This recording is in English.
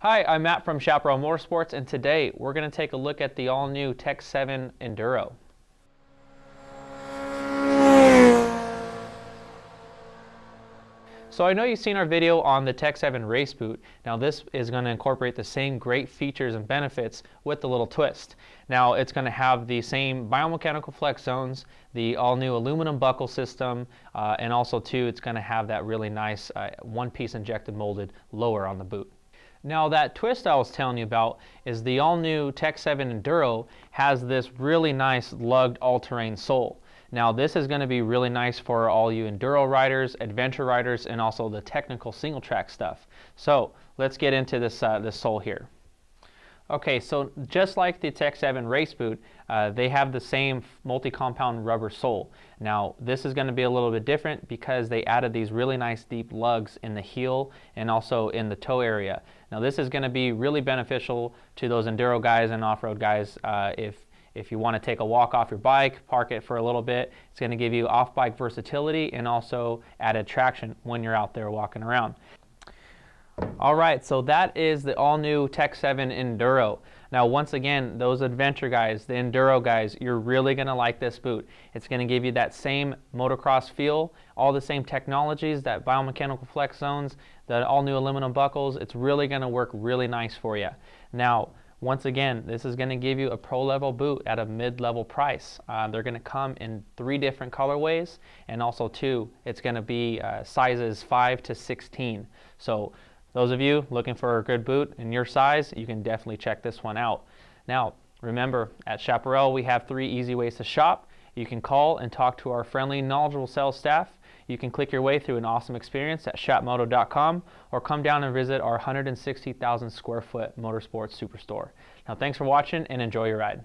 Hi, I'm Matt from Chaparral Motorsports, and today we're going to take a look at the all-new Tech 7 Enduro. So I know you've seen our video on the Tech 7 Race Boot. Now this is going to incorporate the same great features and benefits with the little twist. Now it's going to have the same biomechanical flex zones, the all-new aluminum buckle system, and also too it's going to have that really nice one-piece injected molded lower on the boot. Now that twist I was telling you about is the all-new Tech 7 Enduro has this really nice lugged all-terrain sole. Now this is going to be really nice for all you enduro riders, adventure riders, and also the technical single track stuff. So let's get into this sole here. Okay, so just like the Tech 7 Race Boot, they have the same multi-compound rubber sole. Now this is going to be a little bit different because they added these really nice deep lugs in the heel and also in the toe area. Now this is going to be really beneficial to those enduro guys and off-road guys if you want to take a walk off your bike, park it for a little bit. It's going to give you off-bike versatility and also added traction when you're out there walking around. Alright, so that is the all-new Tech 7 Enduro. Now once again, those adventure guys, the enduro guys, you're really going to like this boot. It's going to give you that same motocross feel, all the same technologies, that biomechanical flex zones, the all-new aluminum buckles. It's really going to work really nice for you. Now, once again, this is going to give you a pro-level boot at a mid-level price. They're going to come in 3 different colorways, and also too, it's going to be sizes 5 to 16. So those of you looking for a good boot in your size, you can definitely check this one out. Now, remember, at Chaparral, we have 3 easy ways to shop. You can call and talk to our friendly, knowledgeable sales staff. You can click your way through an awesome experience at shopmoto.com, or come down and visit our 160,000 square foot motorsports superstore. Now, thanks for watching and enjoy your ride.